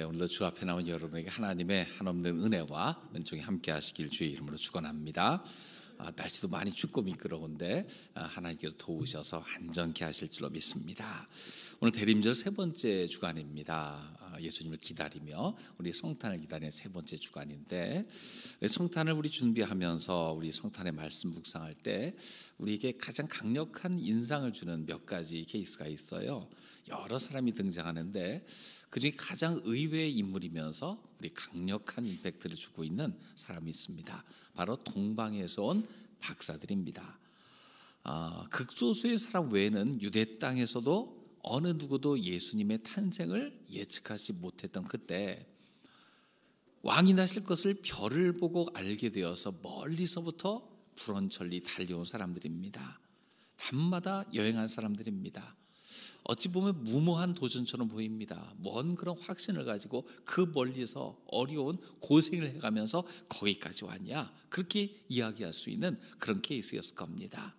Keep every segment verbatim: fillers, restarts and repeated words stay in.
네, 오늘도 주 앞에 나온 여러분에게 하나님의 한없는 은혜와 은총이 함께 하시길 주의 이름으로 축원합니다. 아, 날씨도 많이 춥고 미끄러운데 아, 하나님께서 도우셔서 안전케 하실 줄로 믿습니다. 오늘 대림절 세 번째 주간입니다. 아, 예수님을 기다리며 우리 성탄을 기다리는 세 번째 주간인데, 성탄을 우리 준비하면서 우리 성탄의 말씀 묵상할 때 우리에게 가장 강력한 인상을 주는 몇 가지 케이스가 있어요. 여러 사람이 등장하는데 그중에 가장 의외의 인물이면서 우리 강력한 임팩트를 주고 있는 사람이 있습니다. 바로 동방에서 온 박사들입니다. 아, 극소수의 사람 외에는 유대 땅에서도 어느 누구도 예수님의 탄생을 예측하지 못했던 그때, 왕이 나실 것을 별을 보고 알게 되어서 멀리서부터 불원천리 달려온 사람들입니다. 밤마다 여행한 사람들입니다. 어찌 보면 무모한 도전처럼 보입니다. 먼 그런 확신을 가지고 그 멀리서 어려운 고생을 해가면서 거기까지 왔냐, 그렇게 이야기할 수 있는 그런 케이스였을 겁니다.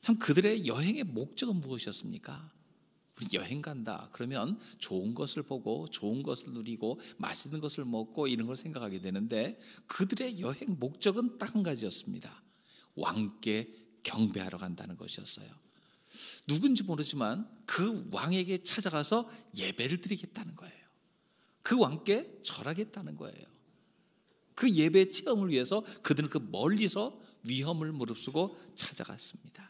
참, 그들의 여행의 목적은 무엇이었습니까? 우리 여행 간다 그러면 좋은 것을 보고 좋은 것을 누리고 맛있는 것을 먹고 이런 걸 생각하게 되는데, 그들의 여행 목적은 딱 한 가지였습니다. 왕께 경배하러 간다는 것이었어요. 누군지 모르지만 그 왕에게 찾아가서 예배를 드리겠다는 거예요. 그 왕께 절하겠다는 거예요. 그 예배 체험을 위해서 그들은 그 멀리서 위험을 무릅쓰고 찾아갔습니다.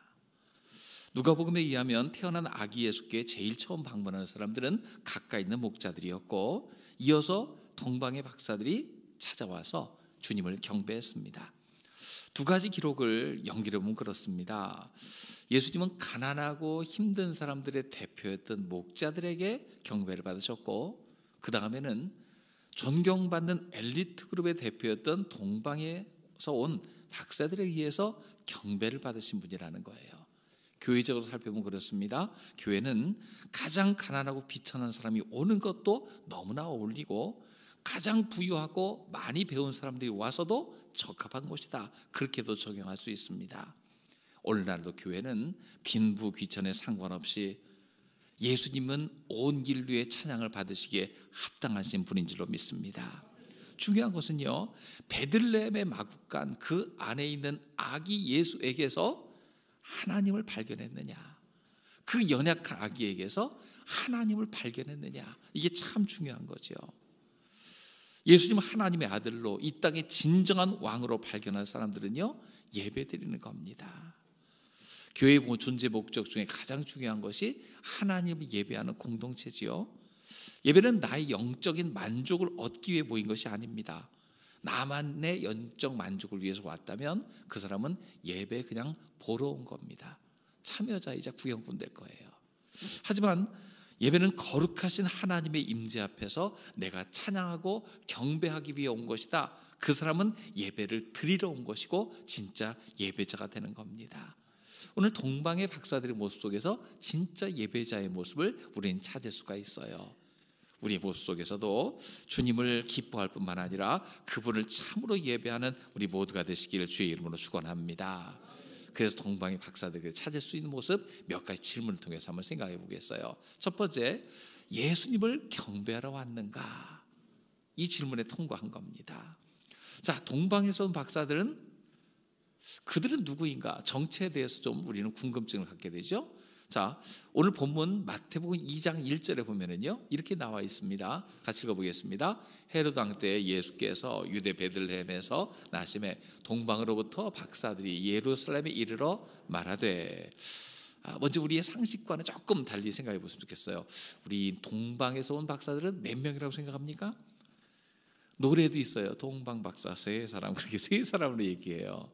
누가복음에 의하면 태어난 아기 예수께 제일 처음 방문하는 사람들은 가까이 있는 목자들이었고, 이어서 동방의 박사들이 찾아와서 주님을 경배했습니다. 두 가지 기록을 연결해 보면 그렇습니다. 예수님은 가난하고 힘든 사람들의 대표였던 목자들에게 경배를 받으셨고, 그 다음에는 존경받는 엘리트 그룹의 대표였던 동방에서 온 박사들에 의해서 경배를 받으신 분이라는 거예요. 교회적으로 살펴보면 그렇습니다. 교회는 가장 가난하고 비천한 사람이 오는 것도 너무나 어울리고, 가장 부유하고 많이 배운 사람들이 와서도 적합한 곳이다, 그렇게도 적용할 수 있습니다. 오늘날도 교회는 빈부 귀천에 상관없이 예수님은 온 인류의 찬양을 받으시기에 합당하신 분인 줄로 믿습니다. 중요한 것은요, 베들레헴의 마구간 그 안에 있는 아기 예수에게서 하나님을 발견했느냐, 그 연약한 아기에게서 하나님을 발견했느냐, 이게 참 중요한 거죠. 예수님은 하나님의 아들로 이 땅의 진정한 왕으로 발견한 사람들은요, 예배드리는 겁니다. 교회의 존재 목적 중에 가장 중요한 것이 하나님을 예배하는 공동체지요. 예배는 나의 영적인 만족을 얻기 위해 모인 것이 아닙니다. 나만의 영적 만족을 위해서 왔다면 그 사람은 예배 그냥 보러 온 겁니다. 참여자이자 구경꾼 될 거예요. 하지만 예배는 거룩하신 하나님의 임재 앞에서 내가 찬양하고 경배하기 위해 온 것이다. 그 사람은 예배를 드리러 온 것이고 진짜 예배자가 되는 겁니다. 오늘 동방의 박사들의 모습 속에서 진짜 예배자의 모습을 우리는 찾을 수가 있어요. 우리의 모습 속에서도 주님을 기뻐할 뿐만 아니라 그분을 참으로 예배하는 우리 모두가 되시기를 주의 이름으로 축원합니다. 그래서 동방의 박사들에게 찾을 수 있는 모습 몇 가지 질문을 통해서 한번 생각해 보겠어요. 첫 번째, 예수님을 경배하러 왔는가? 이 질문에 통과한 겁니다. 자, 동방에서 온 박사들은, 그들은 누구인가? 정체에 대해서 좀 우리는 궁금증을 갖게 되죠. 자, 오늘 본문 마태복음 이 장 일 절에 보면은요, 이렇게 나와 있습니다. 같이 읽어보겠습니다. 헤롯 왕 때 예수께서 유대 베들레헴에서 나심에 동방으로부터 박사들이 예루살렘에 이르러 말하되. 아, 먼저 우리의 상식과는 조금 달리 생각해 보시면 좋겠어요. 우리 동방에서 온 박사들은 몇 명이라고 생각합니까? 노래도 있어요. 동방 박사 세 사람, 그렇게 세 사람으로 얘기해요.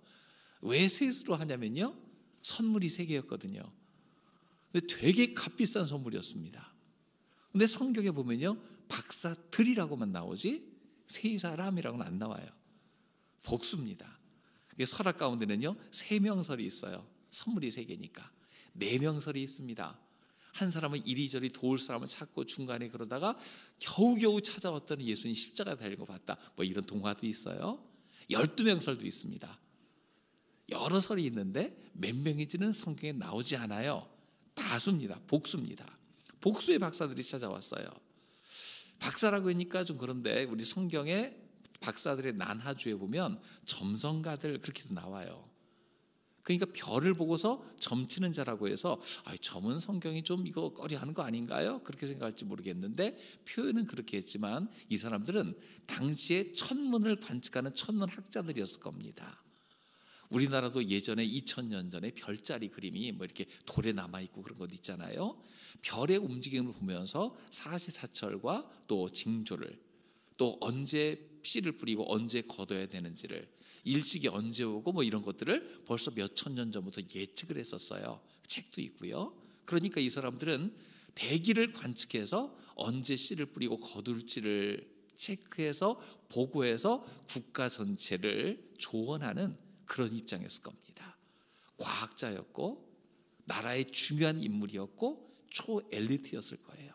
왜 셋으로 하냐면요, 선물이 세 개였거든요. 근데 되게 값비싼 선물이었습니다. 근데 성경에 보면요, 박사들이라고만 나오지 세 사람이라고는 안 나와요. 복수입니다. 설학 가운데는요, 세 명설이 있어요. 선물이 세 개니까 네 명설이 있습니다. 한 사람은 이리저리 도울 사람을 찾고 중간에 그러다가 겨우겨우 찾아왔더니 예수님 십자가 달린 거 봤다, 뭐 이런 동화도 있어요. 열두 명설도 있습니다. 여러 설이 있는데 몇 명인지는 성경에 나오지 않아요. 다수입니다. 복수입니다. 복수의 박사들이 찾아왔어요. 박사라고 하니까 좀 그런데 우리 성경에 박사들의 난하주에 보면 점성가들 그렇게도 나와요. 그러니까 별을 보고서 점치는 자라고 해서 아, 점은 성경이 좀 이거 꺼려하는 거 아닌가요? 그렇게 생각할지 모르겠는데 표현은 그렇게 했지만 이 사람들은 당시에 천문을 관측하는 천문학자들이었을 겁니다. 우리나라도 예전에 이천 년 전에 별자리 그림이 뭐 이렇게 돌에 남아있고 그런 것 있잖아요. 별의 움직임을 보면서 사시사철과 또 징조를, 또 언제 씨를 뿌리고 언제 거둬야 되는지를, 일식이 언제 오고 뭐 이런 것들을 벌써 몇 천 년 전부터 예측을 했었어요. 책도 있고요. 그러니까 이 사람들은 대기를 관측해서 언제 씨를 뿌리고 거둘지를 체크해서 보고해서 국가 전체를 조언하는 그런 입장이었을 겁니다. 과학자였고 나라의 중요한 인물이었고 초엘리트였을 거예요.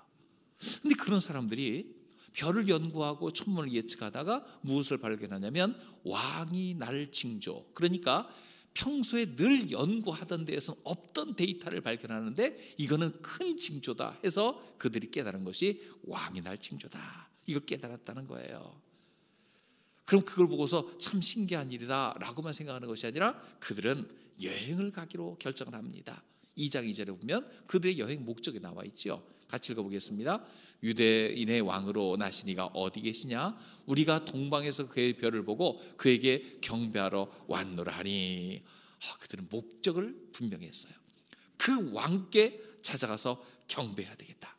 그런데 그런 사람들이 별을 연구하고 천문을 예측하다가 무엇을 발견하냐면 왕이 날 징조, 그러니까 평소에 늘 연구하던 데에서는 없던 데이터를 발견하는데 이거는 큰 징조다 해서 그들이 깨달은 것이 왕이 날 징조다, 이걸 깨달았다는 거예요. 그럼 그걸 보고서 참 신기한 일이다 라고만 생각하는 것이 아니라 그들은 여행을 가기로 결정을 합니다. 이 장 이 절에 보면 그들의 여행 목적이 나와 있지요. 같이 읽어보겠습니다. 유대인의 왕으로 나시니가 어디 계시냐? 우리가 동방에서 그의 별을 보고 그에게 경배하러 왔노라 하니. 아, 그들은 목적을 분명히 했어요. 그 왕께 찾아가서 경배해야 되겠다.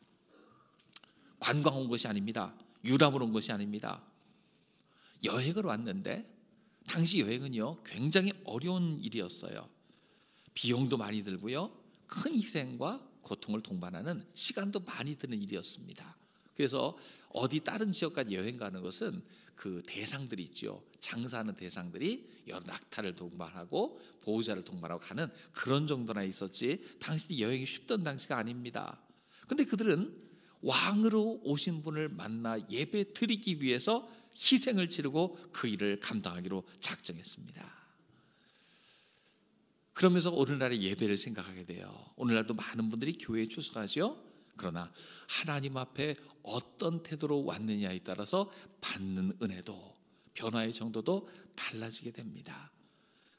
관광 온 것이 아닙니다. 유람으로 온 것이 아닙니다. 여행을 왔는데, 당시 여행은요 굉장히 어려운 일이었어요. 비용도 많이 들고요, 큰 희생과 고통을 동반하는 시간도 많이 드는 일이었습니다. 그래서 어디 다른 지역까지 여행 가는 것은 그 대상들이 있죠. 장사하는 대상들이 여러 낙타를 동반하고 보호자를 동반하고 가는 그런 정도나 있었지 당시 여행이 쉽던 당시가 아닙니다. 그런데 그들은 왕으로 오신 분을 만나 예배 드리기 위해서 희생을 치르고 그 일을 감당하기로 작정했습니다. 그러면서 오늘날의 예배를 생각하게 돼요. 오늘날도 많은 분들이 교회에 출석하죠. 그러나 하나님 앞에 어떤 태도로 왔느냐에 따라서 받는 은혜도, 변화의 정도도 달라지게 됩니다.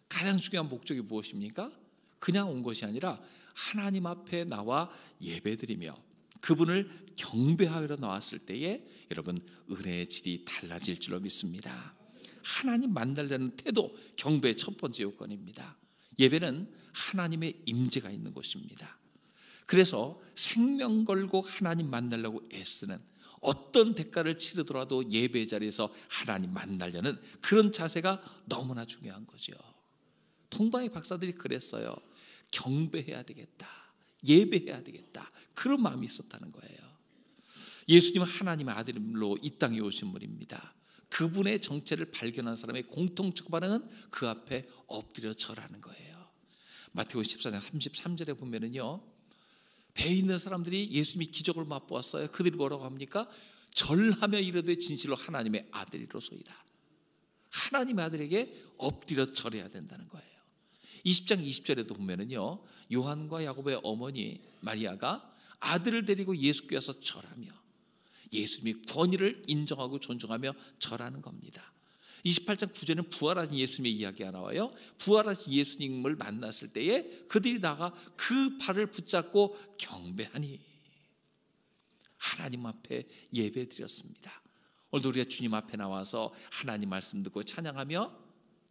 가장 중요한 목적이 무엇입니까? 그냥 온 것이 아니라 하나님 앞에 나와 예배드리며 그분을 경배하러 나왔을 때에 여러분 은혜의 질이 달라질 줄로 믿습니다. 하나님 만나려는 태도, 경배의 첫 번째 요건입니다. 예배는 하나님의 임재가 있는 곳입니다. 그래서 생명 걸고 하나님 만나려고 애쓰는, 어떤 대가를 치르더라도 예배 자리에서 하나님 만나려는 그런 자세가 너무나 중요한 거죠. 동방의 박사들이 그랬어요. 경배해야 되겠다, 예배해야 되겠다, 그런 마음이 있었다는 거예요. 예수님은 하나님의 아들로 이 땅에 오신 분입니다. 그분의 정체를 발견한 사람의 공통적 반응은 그 앞에 엎드려 절하는 거예요. 마태복음 십사 장 삼십삼 절에 보면은요, 배에 있는 사람들이 예수님이 기적을 맛보았어요. 그들이 뭐라고 합니까? 절하며 이르되 진실로 하나님의 아들이로소이다. 하나님의 아들에게 엎드려 절해야 된다는 거예요. 이십 장 이십 절에도 보면은요, 요한과 야고보의 어머니 마리아가 아들을 데리고 예수께 와서 절하며 예수님이 권위를 인정하고 존중하며 절하는 겁니다. 이십팔 장 구 절에는 부활하신 예수님의 이야기가 나와요. 부활하신 예수님을 만났을 때에 그들이 나가 그 발을 붙잡고 경배하니, 하나님 앞에 예배드렸습니다. 오늘도 우리가 주님 앞에 나와서 하나님 말씀 듣고 찬양하며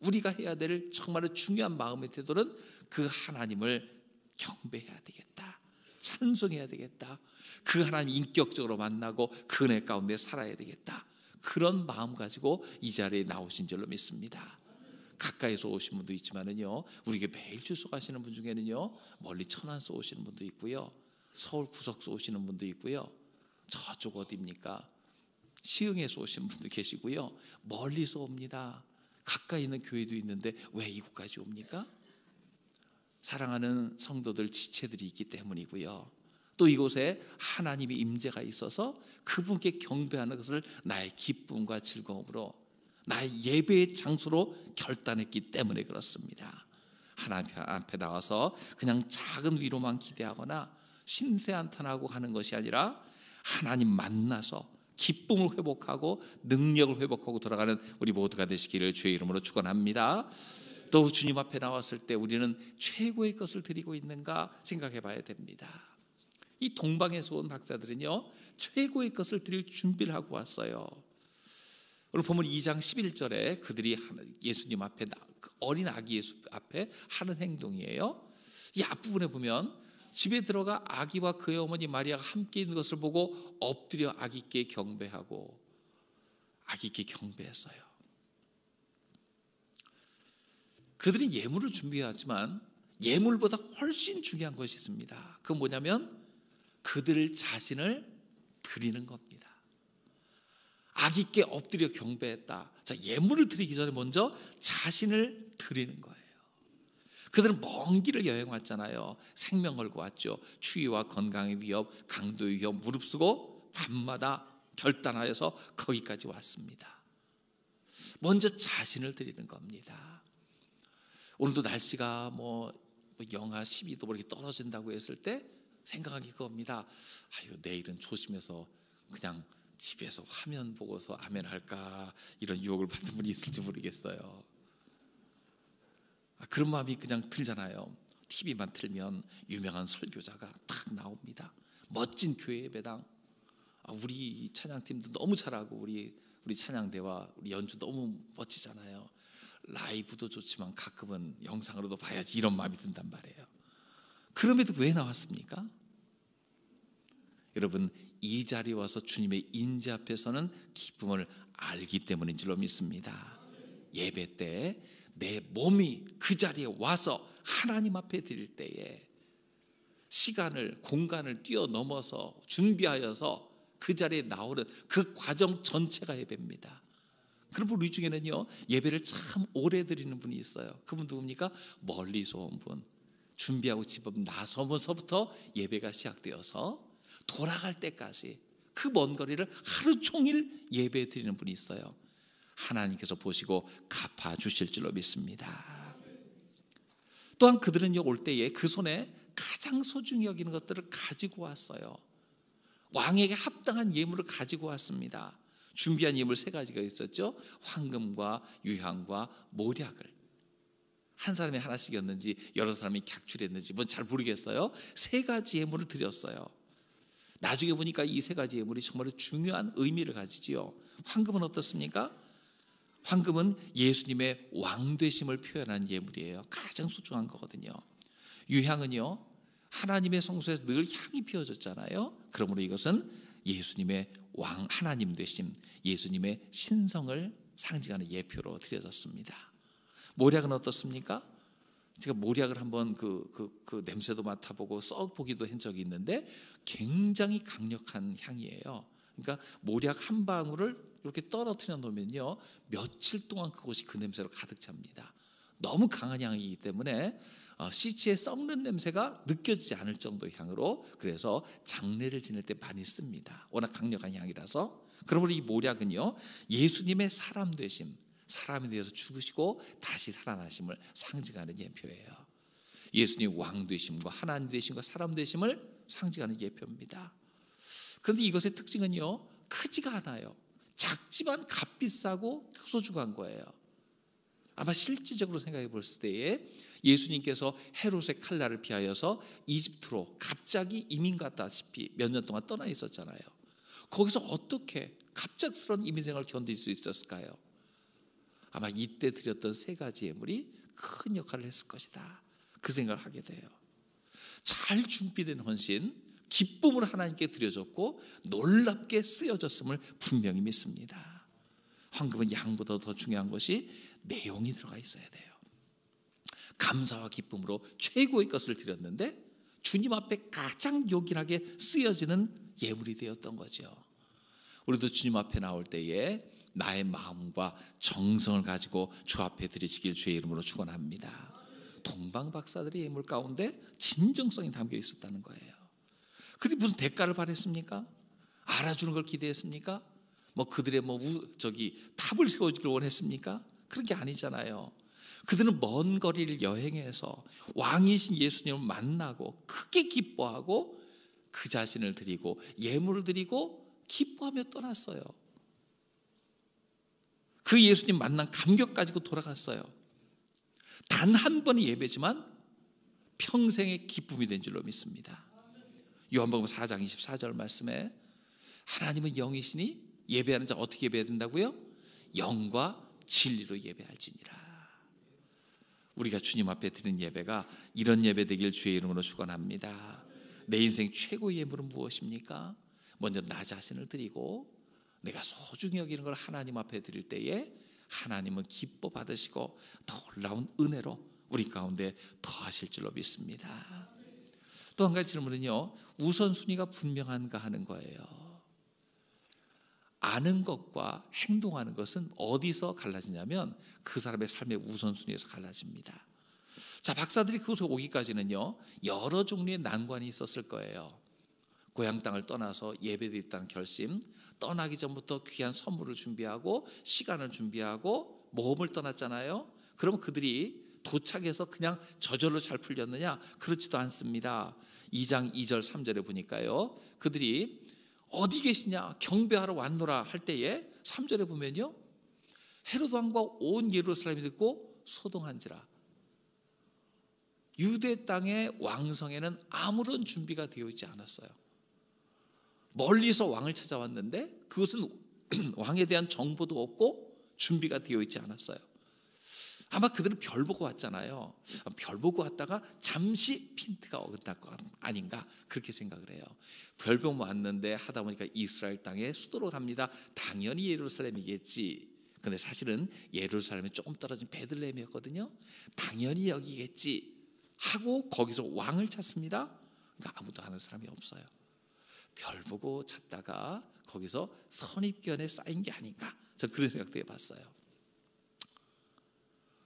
우리가 해야 될 정말 중요한 마음의 태도는 그 하나님을 경배해야 되겠다, 찬송해야 되겠다, 그 하나님 인격적으로 만나고 그 은혜 가운데 살아야 되겠다, 그런 마음 가지고 이 자리에 나오신 줄로 믿습니다. 가까이서 오신 분도 있지만은요, 우리에게 매일 출석하시는 분 중에는요, 멀리 천안서 오시는 분도 있고요, 서울 구석서 오시는 분도 있고요, 저쪽 어디입니까? 시흥에서 오시는 분도 계시고요, 멀리서 옵니다. 가까이 있는 교회도 있는데 왜 이곳까지 옵니까? 사랑하는 성도들 지체들이 있기 때문이고요, 또 이곳에 하나님의 임재가 있어서 그분께 경배하는 것을 나의 기쁨과 즐거움으로, 나의 예배의 장소로 결단했기 때문에 그렇습니다. 하나님 앞에 나와서 그냥 작은 위로만 기대하거나 신세 한탄하고 하는 것이 아니라 하나님 만나서 기쁨을 회복하고 능력을 회복하고 돌아가는 우리 모두가 되시기를 주의 이름으로 축원합니다. 또 주님 앞에 나왔을 때 우리는 최고의 것을 드리고 있는가 생각해 봐야 됩니다. 이 동방에서 온 박사들은요, 최고의 것을 드릴 준비를 하고 왔어요. 오늘 보면 이 장 십일 절에 그들이 예수님 앞에, 어린 아기 예수 앞에 하는 행동이에요. 이 앞부분에 보면 집에 들어가 아기와 그의 어머니 마리아가 함께 있는 것을 보고 엎드려 아기께 경배하고 아기께 경배했어요. 그들은 예물을 준비하지만 예물보다 훨씬 중요한 것이 있습니다. 그건 뭐냐면 그들 자신을 드리는 겁니다. 아기께 엎드려 경배했다. 자, 예물을 드리기 전에 먼저 자신을 드리는 거예요. 그들은 먼 길을 여행 왔잖아요. 생명 걸고 왔죠. 추위와 건강의 위협, 강도의 위협 무릅쓰고 밤마다 결단하여서 거기까지 왔습니다. 먼저 자신을 드리는 겁니다. 오늘도 날씨가 뭐 영하 십이 도 이렇게 떨어진다고 했을 때 생각하기 그겁니다. 아유, 내일은 조심해서 그냥 집에서 화면 보고서 아멘 할까, 이런 유혹을 받는 분이 있을지 모르겠어요. 그런 마음이 그냥 들잖아요. 티비만 틀면 유명한 설교자가 딱 나옵니다. 멋진 교회 예배당. 우리 찬양팀도 너무 잘하고 우리 우리 찬양대와 우리 연주 너무 멋지잖아요. 라이브도 좋지만 가끔은 영상으로도 봐야지, 이런 마음이 든단 말이에요. 그럼에도 왜 나왔습니까? 여러분, 이 자리에 와서 주님의 인재 앞에서는 기쁨을 알기 때문인 줄로 믿습니다. 예배 때 내 몸이 그 자리에 와서 하나님 앞에 드릴 때에 시간을, 공간을 뛰어넘어서 준비하여서 그 자리에 나오는 그 과정 전체가 예배입니다. 그럼 우리 중에는요, 예배를 참 오래 드리는 분이 있어요. 그분 누굽니까? 멀리서 온 분. 준비하고 집 앞 나서면서부터 예배가 시작되어서 돌아갈 때까지 그 먼 거리를 하루 종일 예배해 드리는 분이 있어요. 하나님께서 보시고 갚아주실 줄로 믿습니다. 또한 그들은 올 때에 그 손에 가장 소중히 여기는 것들을 가지고 왔어요. 왕에게 합당한 예물을 가지고 왔습니다. 준비한 예물 세 가지가 있었죠. 황금과 유향과 모략을. 한 사람이 하나씩이었는지 여러 사람이 객출했는지 뭔 잘 모르겠어요. 세 가지 예물을 드렸어요. 나중에 보니까 이 세 가지 예물이 정말 중요한 의미를 가지지요. 황금은 어떻습니까? 황금은 예수님의 왕되심을 표현한 예물이에요. 가장 소중한 거거든요. 유향은요, 하나님의 성소에서 늘 향이 피워졌잖아요. 그러므로 이것은 예수님의 왕, 하나님 되심, 예수님의 신성을 상징하는 예표로 드려졌습니다. 모략은 어떻습니까? 제가 모략을 한번 그, 그, 그 냄새도 맡아보고 썩보기도 한 적이 있는데 굉장히 강력한 향이에요. 그러니까 모략 한 방울을 이렇게 떨어뜨려 놓으면요, 며칠 동안 그곳이 그 냄새로 가득 찹니다. 너무 강한 향이기 때문에 시체에 썩는 냄새가 느껴지지 않을 정도의 향으로, 그래서 장례를 지낼 때 많이 씁니다. 워낙 강력한 향이라서. 그러므로 이 모략은요, 예수님의 사람 되심, 사람에 대해서 죽으시고 다시 살아나심을 상징하는 예표예요. 예수님 왕 되심과 하나님 되심과 사람 되심을 상징하는 예표입니다. 그런데 이것의 특징은요, 크지가 않아요. 작지만 값비싸고 소중한 거예요. 아마 실질적으로 생각해 볼 때에 예수님께서 헤롯의 칼날을 피하여서 이집트로 갑자기 이민 갔다시피 몇 년 동안 떠나 있었잖아요. 거기서 어떻게 갑작스러운 이민 생활을 견딜 수 있었을까요? 아마 이때 드렸던 세 가지 예물이 큰 역할을 했을 것이다, 그 생각을 하게 돼요. 잘 준비된 헌신, 기쁨으로 하나님께 드려졌고 놀랍게 쓰여졌음을 분명히 믿습니다. 황금은 양보다 더 중요한 것이 내용이 들어가 있어야 돼요. 감사와 기쁨으로 최고의 것을 드렸는데 주님 앞에 가장 요긴하게 쓰여지는 예물이 되었던 거죠. 우리도 주님 앞에 나올 때에 나의 마음과 정성을 가지고 주 앞에 드리시길 주의 이름으로 축원합니다. 동방 박사들의 예물 가운데 진정성이 담겨 있었다는 거예요. 그들이 무슨 대가를 바랬습니까? 알아주는 걸 기대했습니까? 뭐 그들의 뭐 우, 저기 탑을 세워주기를 원했습니까? 그런 게 아니잖아요. 그들은 먼 거리를 여행해서 왕이신 예수님을 만나고 크게 기뻐하고 그 자신을 드리고 예물을 드리고 기뻐하며 떠났어요. 그 예수님 만난 감격 가지고 돌아갔어요. 단 한 번의 예배지만 평생의 기쁨이 된 줄로 믿습니다. 요한복음 사 장 이십사 절 말씀에 하나님은 영이시니 예배하는 자 어떻게 예배해야 된다고요? 영과 진리로 예배할지니라. 우리가 주님 앞에 드리는 예배가 이런 예배 되길 주의 이름으로 축원합니다. 내 인생 최고의 예물은 무엇입니까? 먼저 나 자신을 드리고 내가 소중히 여기는 걸 하나님 앞에 드릴 때에 하나님은 기뻐 받으시고 놀라운 은혜로 우리 가운데 더하실 줄로 믿습니다. 또 한 가지 질문은요, 우선순위가 분명한가 하는 거예요. 아는 것과 행동하는 것은 어디서 갈라지냐면 그 사람의 삶의 우선순위에서 갈라집니다. 자, 박사들이 그곳에 오기까지는요 여러 종류의 난관이 있었을 거예요. 고향 땅을 떠나서 예배드리겠다는 결심, 떠나기 전부터 귀한 선물을 준비하고 시간을 준비하고 모험을 떠났잖아요. 그럼 그들이 도착해서 그냥 저절로 잘 풀렸느냐? 그렇지도 않습니다. 이 장 이 절 삼 절에 보니까요, 그들이 어디 계시냐, 경배하러 왔노라 할 때에 삼 절에 보면요, 헤롯 왕과 온 예루살렘이 듣고 소동한지라. 유대 땅의 왕성에는 아무런 준비가 되어 있지 않았어요. 멀리서 왕을 찾아왔는데 그것은 왕에 대한 정보도 없고 준비가 되어 있지 않았어요. 아마 그들은 별 보고 왔잖아요. 별 보고 왔다가 잠시 핀트가 어긋날 것 아닌가 그렇게 생각을 해요. 별 보고 왔는데 하다 보니까 이스라엘 땅의 수도로 갑니다. 당연히 예루살렘이겠지. 근데 사실은 예루살렘이 조금 떨어진 베들레헴이었거든요. 당연히 여기겠지 하고 거기서 왕을 찾습니다. 그러니까 아무도 아는 사람이 없어요. 별 보고 찾다가 거기서 선입견에 쌓인 게 아닌가, 저 그런 생각도 해봤어요.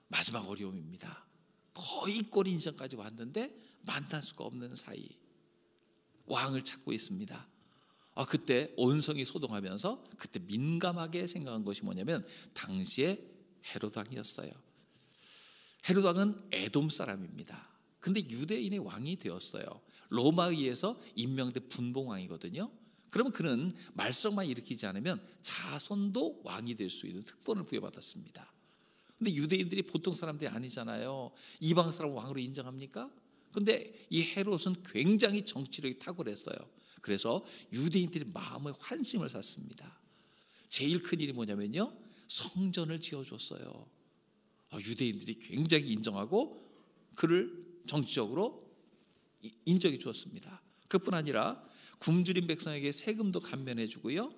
마지막 어려움입니다. 거의 꼬리 인천까지 왔는데 만날 수가 없는 사이 왕을 찾고 있습니다. 아, 그때 온성이 소동하면서 그때 민감하게 생각한 것이 뭐냐면 당시에 헤롯 왕이었어요. 헤롯 왕은 에돔 사람입니다. 근데 유대인의 왕이 되었어요. 로마에 의해서 임명된 분봉왕이거든요. 그러면 그는 말썽만 일으키지 않으면 자손도 왕이 될 수 있는 특권을 부여받았습니다. 근데 유대인들이 보통 사람들이 아니잖아요. 이방 사람을 왕으로 인정합니까? 근데 이 헤롯은 굉장히 정치력이 탁월했어요. 그래서 유대인들이 마음의 환심을 샀습니다. 제일 큰 일이 뭐냐면요, 성전을 지어줬어요. 유대인들이 굉장히 인정하고 그를 정치적으로 인정해 주었습니다. 그뿐 아니라 굶주린 백성에게 세금도 감면해 주고요,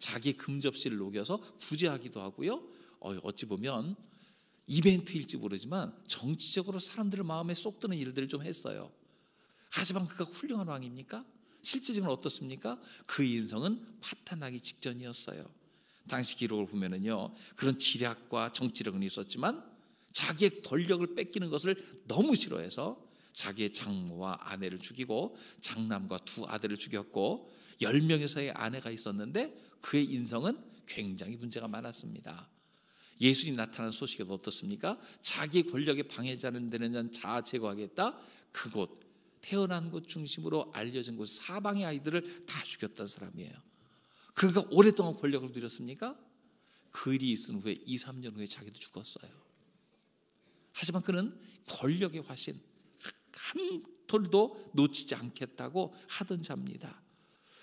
자기 금접시를 녹여서 구제하기도 하고요, 어찌 보면 이벤트일지 모르지만 정치적으로 사람들의 마음에 쏙 드는 일들을 좀 했어요. 하지만 그가 훌륭한 왕입니까? 실제적으로 어떻습니까? 그 인성은 파탄나기 직전이었어요. 당시 기록을 보면은요, 그런 지략과 정치력은 있었지만 자기의 권력을 뺏기는 것을 너무 싫어해서 자기의 장모와 아내를 죽이고 장남과 두 아들을 죽였고 열 명 이상의 아내가 있었는데 그의 인성은 굉장히 문제가 많았습니다. 예수님이 나타난 소식이 어떻습니까? 자기 권력의 방해자는 되는 자는 자아 제거하겠다. 그곳 태어난 곳 중심으로 알려진 곳 사방의 아이들을 다 죽였던 사람이에요. 그가 오랫동안 권력을 누렸습니까? 그 일이 있은 후에 이, 삼 년 후에 자기도 죽었어요. 하지만 그는 권력의 화신 한 톨도 놓치지 않겠다고 하던 자입니다.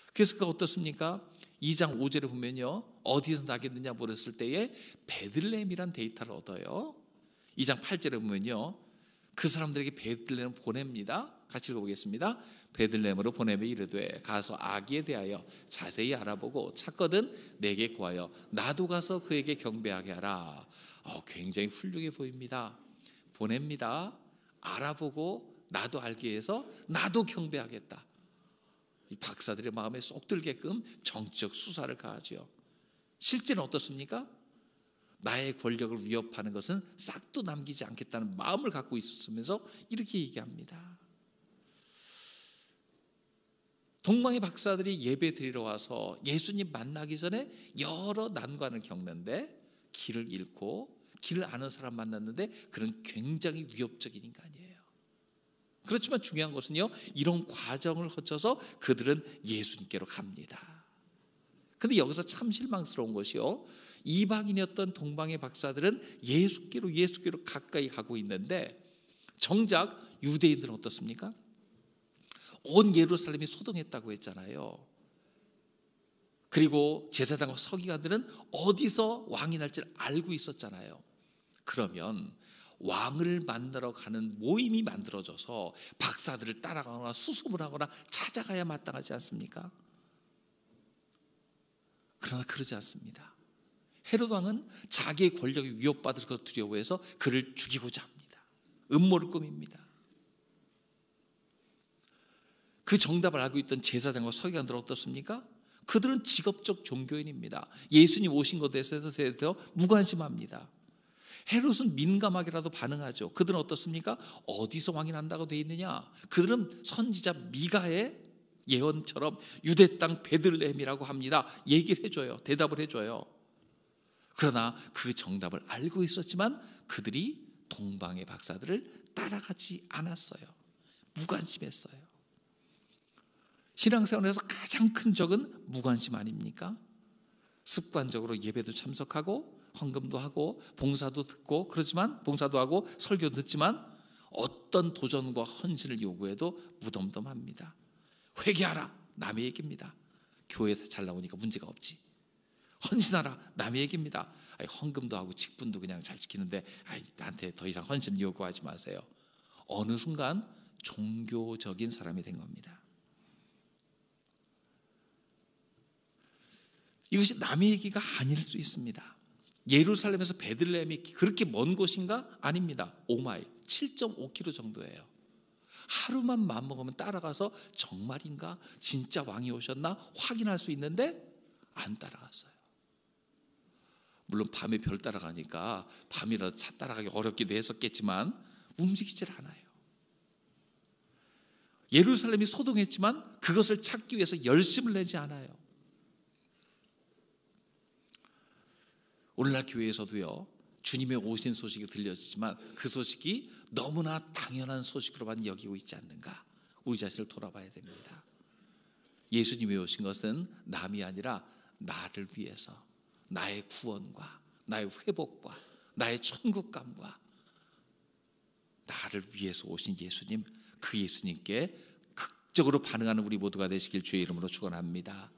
그래서 그가 어떻습니까? 이 장 오 절에 보면요, 어디서 나겠느냐 물었을 때에 베들레헴이란 데이터를 얻어요. 이 장 팔 절에 보면요, 그 사람들에게 베들레헴 보냅니다. 같이 읽어보겠습니다. 베들레헴으로 보내며 이르되 가서 아기에 대하여 자세히 알아보고 찾거든 내게 구하여 나도 가서 그에게 경배하게 하라. 어, 굉장히 훌륭해 보입니다. 보냅니다. 알아보고 나도 알게 해서 나도 경배하겠다. 이 박사들의 마음에 쏙 들게끔 정치적 수사를 가하지요. 실제는 어떻습니까? 나의 권력을 위협하는 것은 싹도 남기지 않겠다는 마음을 갖고 있으면서 이렇게 얘기합니다. 동방의 박사들이 예배 드리러 와서 예수님 만나기 전에 여러 난관을 겪는데 길을 잃고 길을 아는 사람 만났는데 그런 굉장히 위협적인 인간이에요. 그렇지만 중요한 것은요, 이런 과정을 거쳐서 그들은 예수님께로 갑니다. 근데 여기서 참 실망스러운 것이요, 이방인이었던 동방의 박사들은 예수께로 예수께로 가까이 가고 있는데 정작 유대인들은 어떻습니까? 온 예루살렘이 소동했다고 했잖아요. 그리고 제사장과 서기관들은 어디서 왕이 날지를 알고 있었잖아요. 그러면 왕을 만나러 가는 모임이 만들어져서 박사들을 따라가거나 수습을 하거나 찾아가야 마땅하지 않습니까? 그러나 그러지 않습니다. 헤롯 왕은 자기의 권력에 위협받을 것을 두려워해서 그를 죽이고자 합니다. 음모를 꾸밉니다. 그 정답을 알고 있던 제사장과 서기관들은 어떻습니까? 그들은 직업적 종교인입니다. 예수님 오신 것에 대해서 무관심합니다. 헤롯은 민감하게라도 반응하죠. 그들은 어떻습니까? 어디서 왕이 난다고 되어 있느냐? 그들은 선지자 미가의 예언처럼 유대 땅 베들레헴이라고 합니다. 얘기를 해줘요. 대답을 해줘요. 그러나 그 정답을 알고 있었지만 그들이 동방의 박사들을 따라가지 않았어요. 무관심했어요. 신앙생활에서 가장 큰 적은 무관심 아닙니까? 습관적으로 예배도 참석하고 헌금도 하고 봉사도 듣고 그러지만 봉사도 하고 설교도 듣지만 어떤 도전과 헌신을 요구해도 무덤덤합니다. 회개하라, 남의 얘기입니다. 교회에서 잘 나오니까 문제가 없지. 헌신하라, 남의 얘기입니다. 아니, 헌금도 하고 직분도 그냥 잘 지키는데 아니, 나한테 더 이상 헌신 요구하지 마세요. 어느 순간 종교적인 사람이 된 겁니다. 이것이 남의 얘기가 아닐 수 있습니다. 예루살렘에서 베들레헴이 그렇게 먼 곳인가? 아닙니다. 오 마일, 칠 점 오 킬로미터 정도예요. 하루만 맘먹으면 따라가서 정말인가? 진짜 왕이 오셨나? 확인할 수 있는데 안 따라갔어요. 물론 밤에 별 따라가니까 밤이라 차 따라가기 어렵기도 했었겠지만 움직이질 않아요. 예루살렘이 소동했지만 그것을 찾기 위해서 열심을 내지 않아요. 오늘날 교회에서도요, 주님의 오신 소식이 들려지지만 그 소식이 너무나 당연한 소식으로만 여기고 있지 않는가? 우리 자신을 돌아봐야 됩니다. 예수님이 오신 것은 남이 아니라 나를 위해서, 나의 구원과 나의 회복과 나의 천국감과 나를 위해서 오신 예수님, 그 예수님께 극적으로 반응하는 우리 모두가 되시길 주의 이름으로 축원합니다.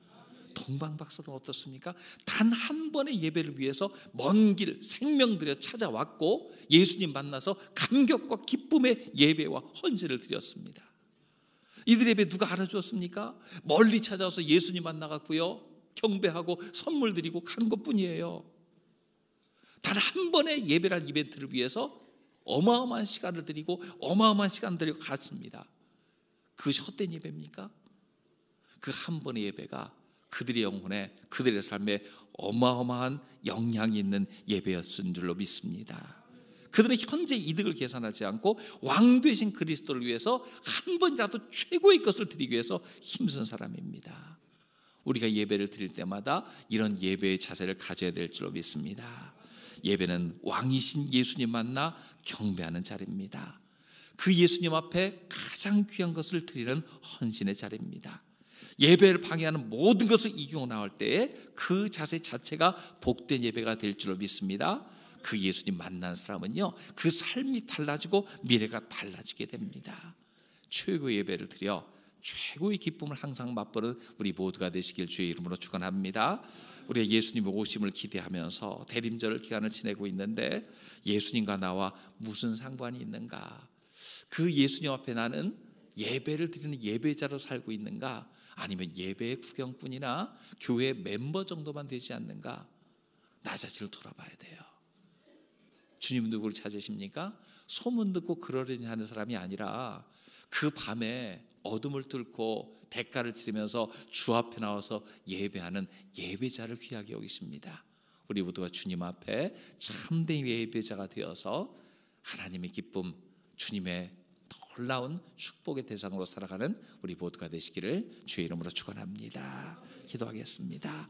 동방 박사들은 어떻습니까? 단 한 번의 예배를 위해서 먼 길 생명 들여 찾아왔고 예수님 만나서 감격과 기쁨의 예배와 헌신을 드렸습니다. 이들 예배 누가 알아주었습니까? 멀리 찾아와서 예수님 만나갔고요, 경배하고 선물 드리고 간 것뿐이에요. 단 한 번의 예배란 이벤트를 위해서 어마어마한 시간을 드리고 어마어마한 시간을 드리고 갔습니다. 그것이 헛된 예배입니까? 그 한 번의 예배가 그들의 영혼에, 그들의 삶에 어마어마한 영향이 있는 예배였은 줄로 믿습니다. 그들은 현재 이득을 계산하지 않고 왕 되신 그리스도를 위해서 한 번이라도 최고의 것을 드리기 위해서 힘쓴 사람입니다. 우리가 예배를 드릴 때마다 이런 예배의 자세를 가져야 될 줄로 믿습니다. 예배는 왕이신 예수님 만나 경배하는 자리입니다. 그 예수님 앞에 가장 귀한 것을 드리는 헌신의 자리입니다. 예배를 방해하는 모든 것을 이기고 나올 때에 그 자세 자체가 복된 예배가 될 줄로 믿습니다. 그 예수님 만난 사람은요, 그 삶이 달라지고 미래가 달라지게 됩니다. 최고의 예배를 드려 최고의 기쁨을 항상 맛보는 우리 모두가 되시길 주의 이름으로 축원합니다. 우리의 예수님의 오심을 기대하면서 대림절 기간을 지내고 있는데 예수님과 나와 무슨 상관이 있는가? 그 예수님 앞에 나는 예배를 드리는 예배자로 살고 있는가? 아니면 예배의 구경꾼이나 교회 멤버 정도만 되지 않는가? 나 자신을 돌아봐야 돼요. 주님은 누구를 찾으십니까? 소문 듣고 그러려니 하는 사람이 아니라 그 밤에 어둠을 뚫고 대가를 치르면서 주 앞에 나와서 예배하는 예배자를 귀하게 여기십니다. 우리 모두가 주님 앞에 참된 예배자가 되어서 하나님의 기쁨, 주님의 놀라운 축복의 대상으로 살아가는 우리 모두가 되시기를 주의 이름으로 축원합니다. 기도하겠습니다.